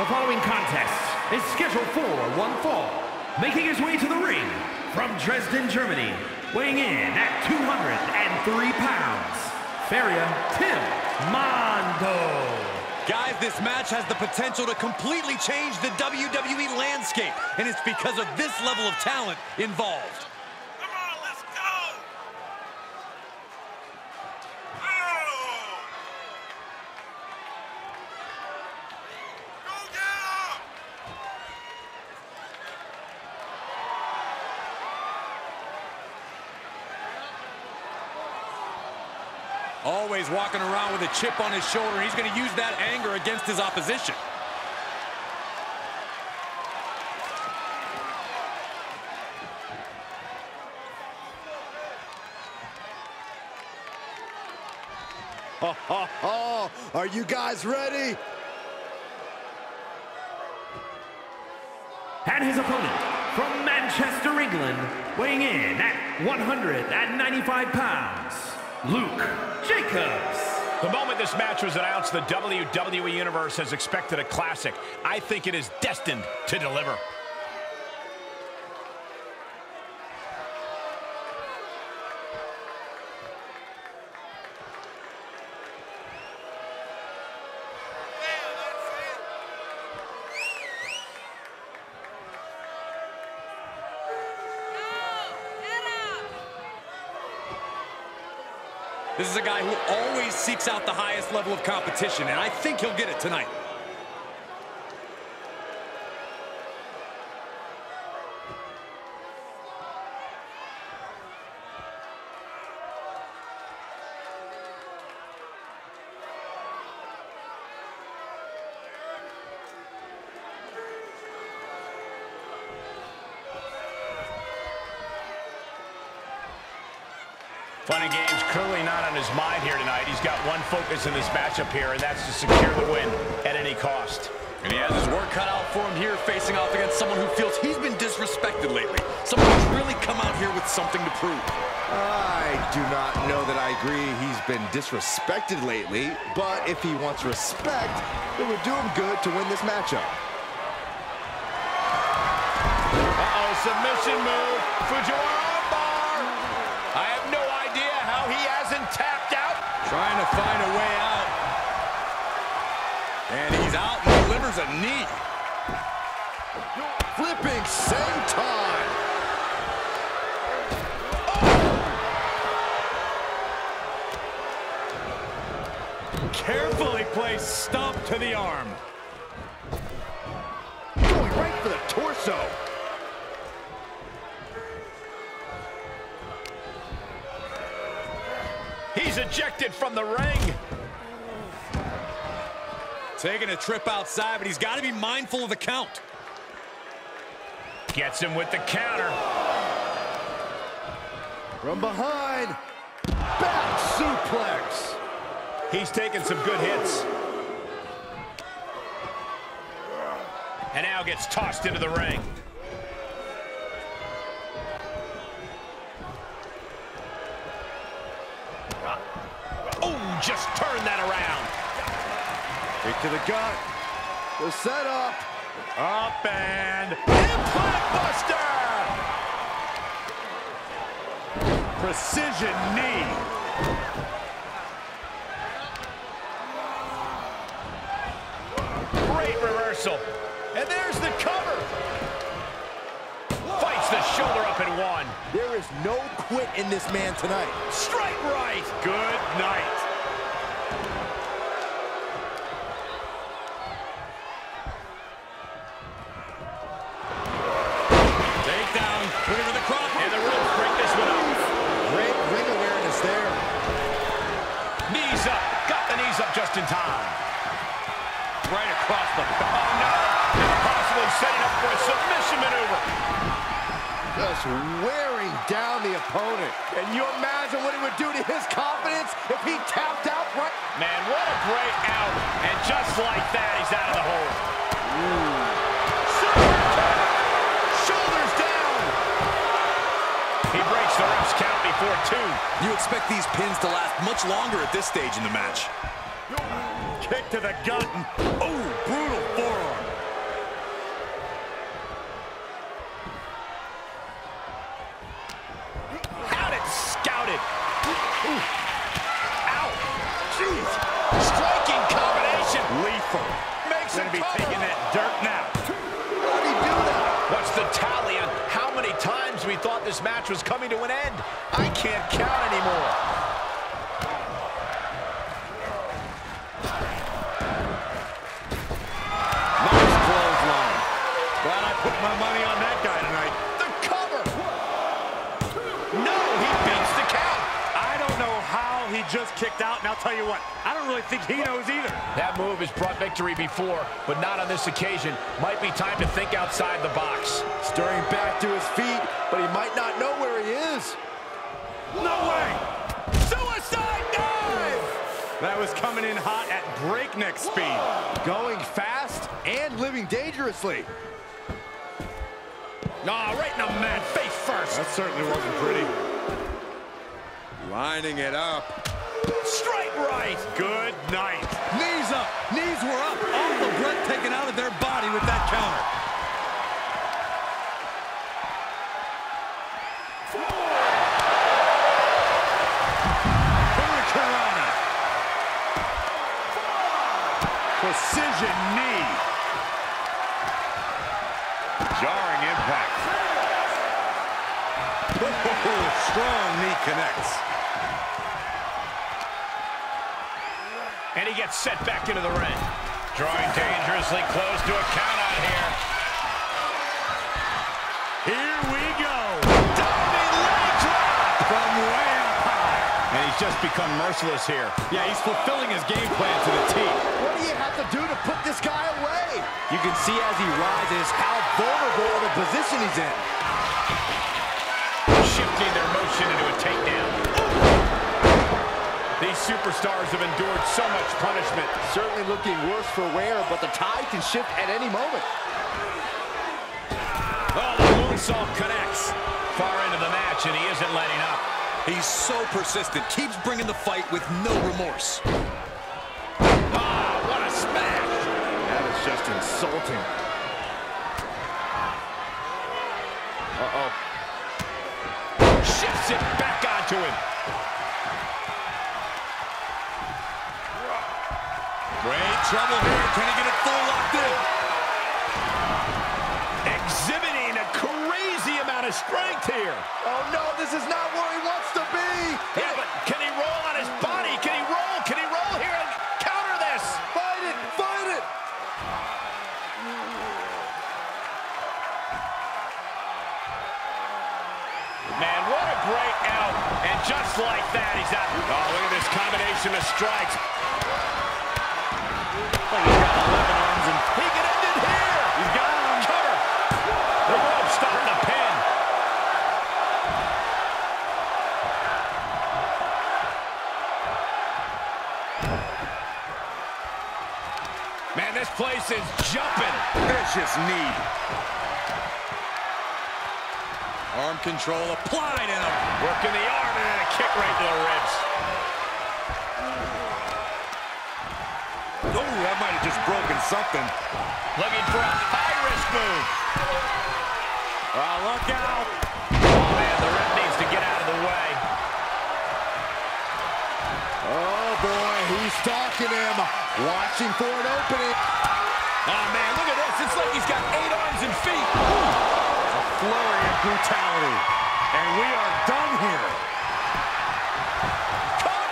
The following contest is scheduled for one fall. Making his way to the ring from Dresden, Germany, weighing in at 203 pounds, Feria Tim Mondo. Guys, this match has the potential to completely change the WWE landscape, and it's because of this level of talent involved. Always walking around with a chip on his shoulder. And he's going to use that anger against his opposition. Ha, ha, ha. Are you guys ready? And his opponent from Manchester, England, weighing in at 195 pounds. Luke Jacobs. The moment this match was announced, the WWE Universe has expected a classic. I think it is destined to deliver. This is a guy who always seeks out the highest level of competition, and I think he'll get it tonight. Fun and games, clearly not on his mind here tonight. He's got one focus in this matchup here, and that's to secure the win at any cost. And he has his work cut out for him here, facing off against someone who feels he's been disrespected lately. Someone who's really come out here with something to prove. I do not know that I agree he's been disrespected lately, but if he wants respect, it would do him good to win this matchup. Uh-oh, submission move. Fujiwara armbar. I have no idea how he hasn't tapped out. Trying to find a way out. And he's out and delivers a knee. Flipping senton. Oh! Carefully placed stomp to the arm. Going right for the torso. He's ejected from the ring. Taking a trip outside, but he's got to be mindful of the count. Gets him with the counter. From behind. Back suplex. He's taking some good hits. And now gets tossed into the ring. Just turn that around. Kick to the gut. The setup. Up and implant buster. Precision knee. Great reversal. And there's the cover. Fights the shoulder up and one. There is no quit in this man tonight. Straight right. Good night. In time. Right across the... Oh, no! Possibly setting up for a submission maneuver. Just wearing down the opponent. Can you imagine what it would do to his confidence if he tapped out right... Man, what a great out. And just like that, he's out of the hole. Shoulders down! He breaks the ref's count before two. You expect these pins to last much longer at this stage in the match. kick to the gut. Oh, brutal forearm. Out and scouted. Out. Jeez. Striking combination. Lethal. Makes him be taking that dirt now. How did he do that? What's the tally on how many times we thought this match was coming to an end? I can't count anymore. My money on that guy tonight. The cover! No, he beats the count. I don't know how he just kicked out, and I'll tell you what, I don't really think he knows either. That move has brought victory before, but not on this occasion. Might be time to think outside the box. Stirring back to his feet, but he might not know where he is. No way! Suicide dive! That was coming in hot at breakneck speed. Going fast and living dangerously. Nah, right in the man, face first. That certainly wasn't pretty. Lining it up. Straight right. Good night. Knees up. Knees were up. All the blood taken out of their body with that counter. Hurricanrana. Precision knee. Jarring impact. Strong knee connects. And he gets set back into the ring. Drawing dangerously close to a count out here. Here we go. Diving leg drop from way up high. And he's just become merciless here. Yeah, he's fulfilling his game plan to the T. What do you have to do to put this guy away? You can see as he rises how vulnerable of a position he's in. Shifting their motion into a takedown. These superstars have endured so much punishment. Certainly looking worse for wear, but the tide can shift at any moment. Oh, the moonsault connects. Far into the match, and he isn't letting up. He's so persistent, keeps bringing the fight with no remorse. Just insulting. Uh-oh. Shifts it back onto him. Great trouble here. Can he get it full locked in? Exhibiting a crazy amount of strength here. Oh, no, this is not where he wants to be. Yeah, but can he roll on his body? Can he roll? Can he roll here and counter this? Fight it. Fight it. Man, what a great out. And just like that, he's out. Oh, look at this combination of strikes. Like he's got 11 arms, and he can end it here. He's got it on cover. The rope stopping the pin. Man, this place is jumping. Vicious knee. Arm control applied in him. Working the arm and then a kick right to the ribs. Oh, that might have just broken something. Looking for a high-risk move. Oh, look out. Oh, man, the ref needs to get out of the way. Oh, boy, he's stalking him. Watching for an opening. Oh, man, look at this. It's like he's got 8 arms and feet. Ooh. Flurry of brutality. And we are done here. Cover!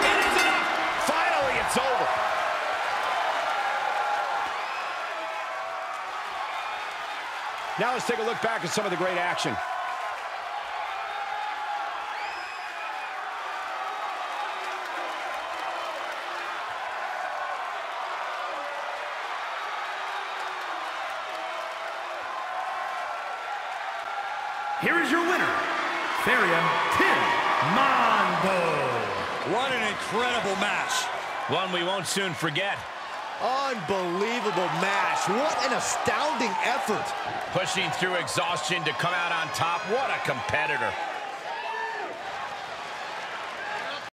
It is enough! Finally, it's over. Now let's take a look back at some of the great action. Here is your winner, Farian Tim Mondo. What an incredible match. One we won't soon forget. Unbelievable match. What an astounding effort. Pushing through exhaustion to come out on top. What a competitor.